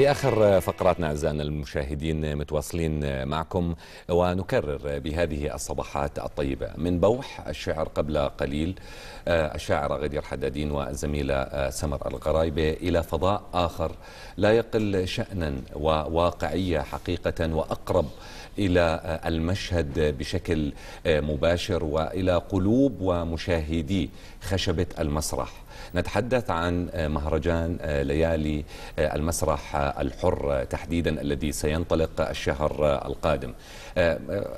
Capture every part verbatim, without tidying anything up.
بآخر فقراتنا أعزائنا المشاهدين متواصلين معكم، ونكرر بهذه الصباحات الطيبة من بوح الشعر قبل قليل الشاعرة غدير حدادين والزميلة سمر الغرايبة إلى فضاء آخر لا يقل شأنا وواقعية حقيقة وأقرب إلى المشهد بشكل مباشر وإلى قلوب ومشاهدي خشبة المسرح. نتحدث عن مهرجان ليالي المسرح الحر تحديدا الذي سينطلق الشهر القادم.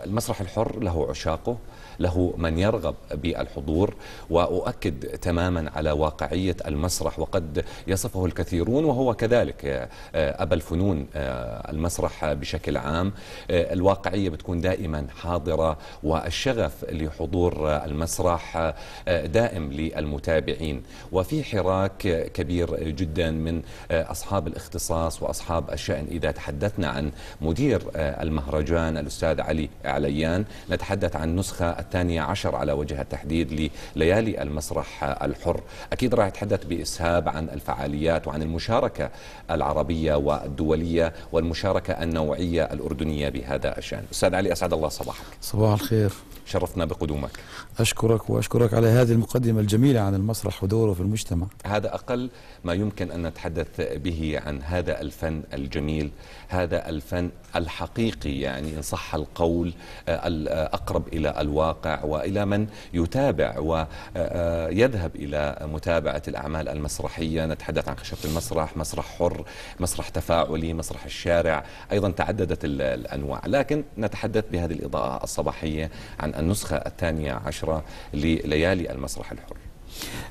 المسرح الحر له عشاقه، له من يرغب بالحضور، وأؤكد تماما على واقعية المسرح وقد يصفه الكثيرون وهو كذلك أبا الفنون المسرح بشكل عام. الواقعية بتكون دائما حاضرة والشغف لحضور المسرح دائم للمتابعين، وفي حراك كبير جدا من أصحاب الاختصاص وأصحاب الشأن. إذا تحدثنا عن مدير المهرجان الأستاذ علي عليان نتحدث عن نسخة الثانية عشر على وجه التحديد لليالي المسرح الحر، أكيد راح يتحدث بإسهاب عن الفعاليات وعن المشاركة العربية والدولية والمشاركة النوعية الأردنية بهذا الشأن. أستاذ علي أسعد الله صباحك. صباح الخير، شرفنا بقدومك. أشكرك وأشكرك على هذه المقدمة الجميلة عن المسرح ودوره في المجتمع. هذا أقل ما يمكن أن نتحدث به عن هذا الفن الجميل، هذا الفن الحقيقي يعني إن صح القول، الأقرب إلى الواقع وإلى من يتابع ويذهب إلى متابعة الأعمال المسرحية. نتحدث عن خشبة المسرح، مسرح حر، مسرح تفاعلي، مسرح الشارع، أيضا تعددت الأنواع، لكن نتحدث بهذه الإضاءة الصباحية عن النسخة الثانية عشرة لليالي المسرح الحر.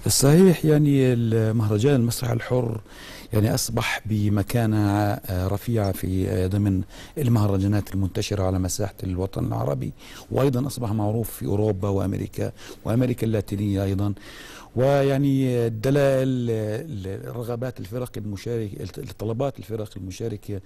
الصحيح يعني المهرجان المسرح الحر يعني أصبح بمكانة رفيعة في ضمن المهرجانات المنتشرة على مساحة الوطن العربي، وأيضا أصبح معروف في أوروبا وأمريكا وأمريكا اللاتينية أيضا، ويعني الدلائل الرغبات الفرق المشاركة، الطلبات الفرق المشاركة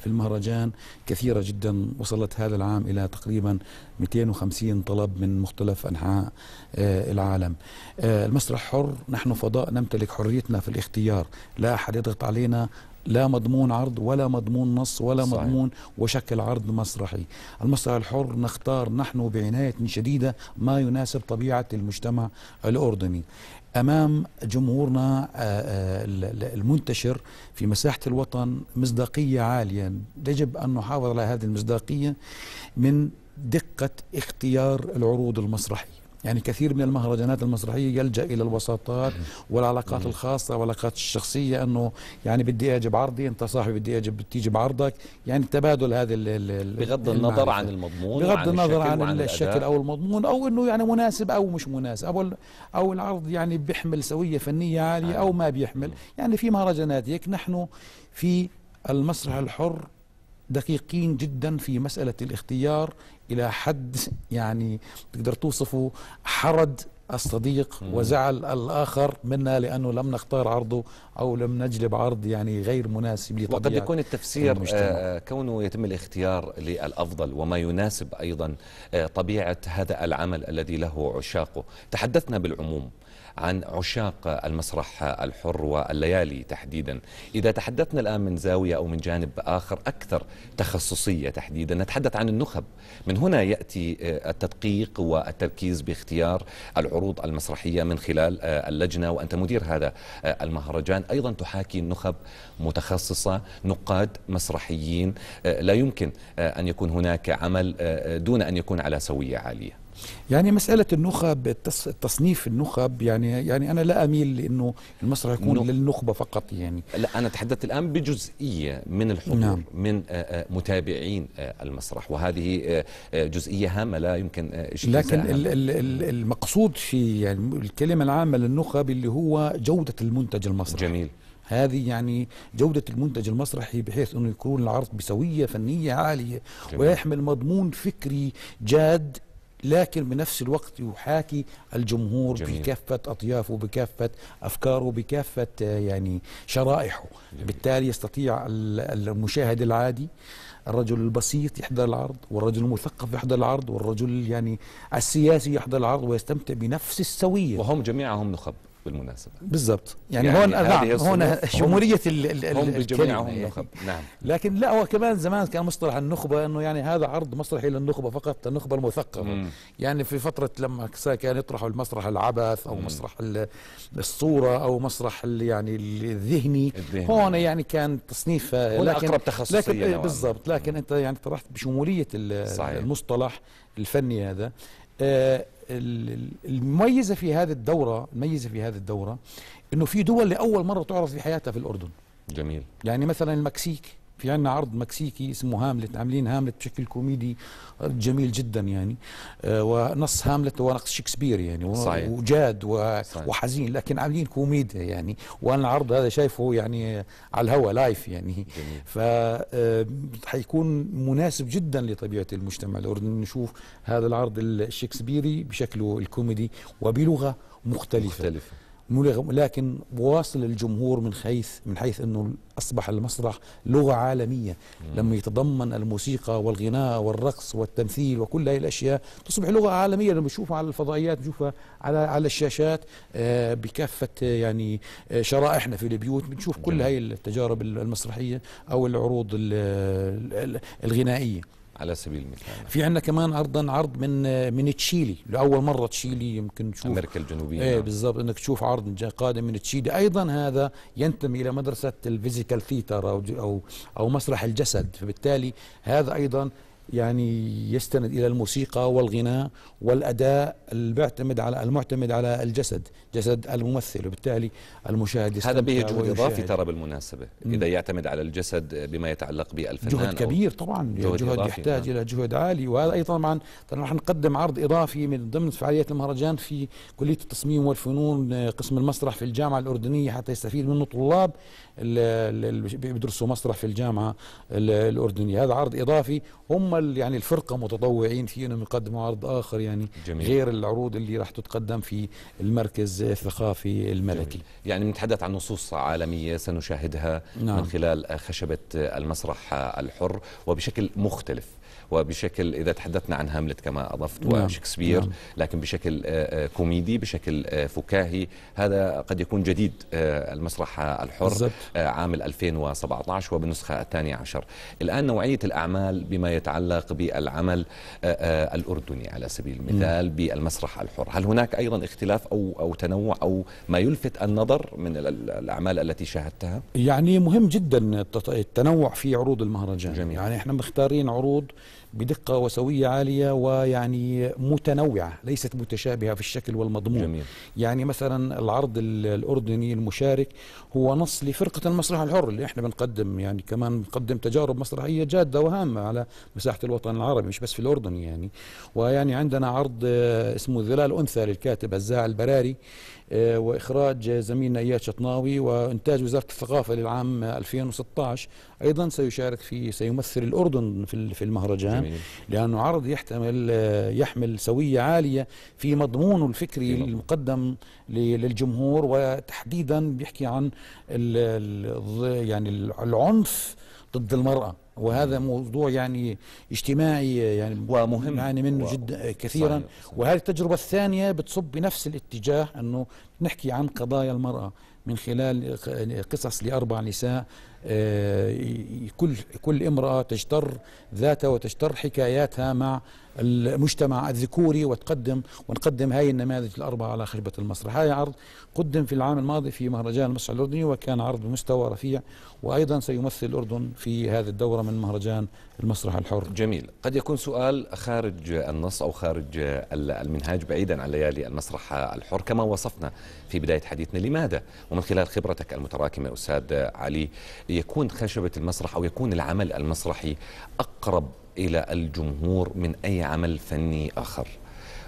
في المهرجان كثيرة جدا، وصلت هذا العام إلى تقريبا مئتين وخمسين طلب من مختلف أنحاء العالم. المسرح حر، نحن فضاء نمتلك حريتنا في الاختيار، لا أحد يضغط علينا، لا مضمون عرض ولا مضمون نص ولا صحيح. مضمون وشكل عرض مسرحي. المسرح الحر نختار نحن بعناية شديدة ما يناسب طبيعة المجتمع الأردني أمام جمهورنا المنتشر في مساحة الوطن. مصداقية عالية، يجب أن نحافظ على هذه المصداقية من دقة اختيار العروض المسرحية. يعني كثير من المهرجانات المسرحية يلجأ إلى الوساطات والعلاقات الخاصة والعلاقات الشخصية، أنه يعني بدي أجيب عرضي، أنت صاحبي بدي أجيب تيجيب عرضك، يعني تبادل هذا بغض النظر عن المضمون، بغض النظر عن, عن الشكل أو المضمون، أو أنه يعني مناسب أو مش مناسب، أو أو العرض يعني بيحمل سوية فنية عالية أو ما بيحمل. يعني في مهرجانات هيك. نحن في المسرح الحر دقيقين جدا في مسألة الاختيار إلى حد يعني تقدر توصفه حرد الصديق وزعل الآخر منا، لأنه لم نختار عرضه أو لم نجلب عرض يعني غير مناسب لطبيعة المجتمع. وقد يكون التفسير آه كونه يتم الاختيار للأفضل وما يناسب أيضا آه طبيعة هذا العمل الذي له عشاقه. تحدثنا بالعموم عن عشاق المسرح الحر والليالي تحديدا. إذا تحدثنا الآن من زاوية أو من جانب آخر أكثر تخصصية تحديدا، نتحدث عن النخب. من هنا يأتي التدقيق والتركيز باختيار العروض المسرحية من خلال اللجنة، وأنت مدير هذا المهرجان أيضا تحاكي النخب متخصصة، نقاد مسرحيين، لا يمكن أن يكون هناك عمل دون أن يكون على سوية عالية. يعني مسألة النخب، تصنيف النخب، يعني يعني أنا لا أميل لأنه المسرح يكون نخ... للنخبة فقط. يعني لا، أنا تحدثت الآن بجزئية من الحضور، نعم. من متابعين المسرح، وهذه جزئية هامة لا يمكن اجتزاءها. لكن المقصود في يعني الكلمة العامة للنخب اللي هو جودة المنتج المسرحي. جميل. هذه يعني جودة المنتج المسرحي بحيث أنه يكون العرض بسوية فنية عالية، جميل. ويحمل مضمون فكري جاد، لكن بنفس الوقت يحاكي الجمهور. جميل. بكافة أطيافه، بكافة أفكاره، بكافة يعني شرائحه. جميل. بالتالي يستطيع المشاهد العادي، الرجل البسيط يحضر العرض، والرجل المثقف يحضر العرض، والرجل يعني السياسي يحضر العرض، ويستمتع بنفس السوية، وهم جميعهم نخب. بالمناسبة. بالضبط. يعني, يعني هون أذاع هون شمولية هم بجميعهم نخب. نعم. لكن لا هو كمان زمان كان مصطلح النخبة أنه يعني هذا عرض مسرحي للنخبة فقط، النخبة المثقفة. يعني في فترة لما كان يطرحوا المسرح العبث أو مم. مسرح الصورة أو مسرح يعني الذهني هون يعني كان تصنيفها لكن أقرب تخصصيا. بالضبط. لكن أنت يعني طرحت بشمولية المصطلح الفني هذا. المميزة في هذه الدورة المميزة في هذه الدورة إنه في دول لأول مرة تعرض في حياتها في الأردن. جميل. يعني مثلا المكسيك، في عندنا عرض مكسيكي اسمه هاملت، عاملين هاملت بشكل كوميدي جميل جدا يعني، ونص هاملت ونص شكسبير يعني. صحيح. وجاد وحزين، لكن عاملين كوميديا يعني، وانا العرض هذا شايفه يعني على الهواء لايف يعني. ف حيكون مناسب جدا لطبيعه المجتمع الاردني نشوف هذا العرض الشكسبيري بشكله الكوميدي وبلغه مختلفه, مختلفة. لكن واصل الجمهور من حيث من حيث انه اصبح المسرح لغه عالميه، لما يتضمن الموسيقى والغناء والرقص والتمثيل وكل هذه الاشياء تصبح لغه عالميه، لما نشوفها على الفضائيات نشوفها على على الشاشات بكافه يعني شرائحنا في البيوت، بنشوف كل هذه التجارب المسرحيه او العروض الغنائيه. على سبيل المثال في عندنا كمان عرضا عرض من من تشيلي، لاول مره تشيلي يمكن تشوف امريكا الجنوبيه. ايه بالضبط، انك تشوف عرض قادم من تشيلي، ايضا هذا ينتمي الى مدرسه الفيزيكال ثيتر او او او مسرح الجسد، فبالتالي هذا ايضا يعني يستند الى الموسيقى والغناء والاداء اللي بيعتمد على المعتمد على الجسد، جسد الممثل، وبالتالي المشاهد هذا به جهد اضافي ترى بالمناسبه، اذا يعتمد على الجسد بما يتعلق بالفنان جهد كبير طبعا، جهد, جهد يحتاج يعني الى جهد عالي. وهذا ايضا طبعا راح نقدم عرض اضافي من ضمن فعاليات المهرجان في كليه التصميم والفنون قسم المسرح في الجامعه الاردنيه، حتى يستفيد منه طلاب اللي بيدرسوا مسرح في الجامعه الاردنيه. هذا عرض اضافي، هم يعني الفرقة متطوعين فيه انهم يقدموا عرض آخر يعني. جميل. غير العروض اللي راح تتقدم في المركز الثقافي الملكي. جميل. يعني بنتحدث عن نصوص عالمية سنشاهدها. نعم. من خلال خشبة المسرح الحر وبشكل مختلف، وبشكل إذا تحدثنا عن هاملت كما أضفت وشكسبير. نعم. لكن بشكل كوميدي، بشكل فكاهي، هذا قد يكون جديد المسرح الحر. بالزبط. عام ألفين وسبعة عشر وبالنسخة الثانية عشر. الآن نوعية الأعمال بما يتعلق بالعمل الأردني على سبيل المثال بالمسرح الحر، هل هناك أيضا اختلاف أو أو تنوع أو ما يلفت النظر من الأعمال التي شاهدتها؟ يعني مهم جدا التنوع في عروض المهرجان. جميل. يعني احنا مختارين عروض بدقة وسوية عالية ويعني متنوعة، ليست متشابهة في الشكل والمضمون. جميل. يعني مثلا العرض الأردني المشارك هو نص لفرقة المسرح الحر اللي احنا بنقدم يعني كمان بنقدم تجارب مسرحية جادة وهامة على مساحة الوطن العربي مش بس في الأردن يعني. ويعني عندنا عرض اسمه ظلال انثى للكاتب هزاع البراري وإخراج زميلنا اياد شطناوي وإنتاج وزارة الثقافة للعام ألفين وستة عشر، أيضا سيشارك في سيمثل الأردن في في المهرجان. جميل. لأنه عرض يحتمل يحمل سوية عالية في مضمونه الفكري المقدم للجمهور، وتحديدا بيحكي عن ال يعني العنف ضد المرأة، وهذا موضوع يعني اجتماعي يعني ومهم يعني منه جدا كثيرا. وهذه التجربة الثانية بتصب بنفس الاتجاه، أنه نحكي عن قضايا المرأة من خلال قصص لأربع نساء، كل كل امرأة تجتر ذاتها وتجتر حكاياتها مع المجتمع الذكوري، وتقدم ونقدم هاي النماذج الأربعة على خشبة المسرح. هاي عرض قدم في العام الماضي في مهرجان المسرح الأردني، وكان عرض بمستوى رفيع، وأيضا سيمثل الأردن في هذه الدورة من مهرجان المسرح الحر. جميل. قد يكون سؤال خارج النص أو خارج المنهاج بعيدا عن ليالي المسرح الحر كما وصفنا في بداية حديثنا، لماذا ومن خلال خبرتك المتراكمة أستاذ علي يكون خشبة المسرح أو يكون العمل المسرحي أقرب إلى الجمهور من أي عمل فني آخر،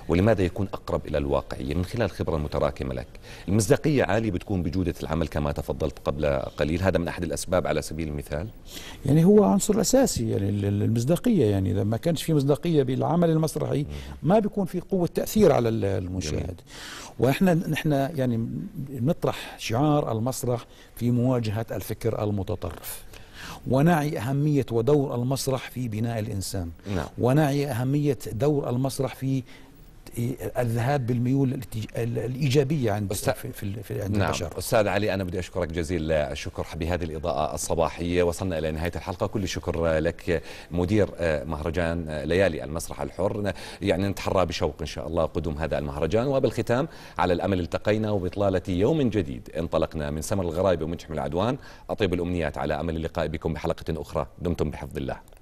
ولماذا يكون أقرب إلى الواقعية من خلال الخبرة المتراكمة لك؟ المصداقية عالية بتكون بجودة العمل كما تفضلت قبل قليل، هذا من أحد الأسباب على سبيل المثال؟ يعني هو عنصر أساسي يعني المصداقية، يعني إذا ما كانش في مصداقية بالعمل المسرحي ما بيكون في قوة تأثير على المشاهد. وإحنا نحن يعني نطرح شعار المسرح في مواجهة الفكر المتطرف، ونعي أهمية ودور المسرح في بناء الإنسان. نعم. ونعي أهمية دور المسرح في الذهاب بالميول الايجابيه عند في, في عند نعم البشر. استاذ علي، انا بدي اشكرك جزيل الشكر بهذه الاضاءه الصباحيه. وصلنا الى نهايه الحلقه، كل شكر لك مدير مهرجان ليالي المسرح الحر، يعني نتحرى بشوق ان شاء الله قدوم هذا المهرجان. وبالختام، على الامل التقينا وبطلاله يوم جديد انطلقنا من سمر الغرايبه ومنجم العدوان، اطيب الامنيات على امل اللقاء بكم بحلقه اخرى، دمتم بحفظ الله.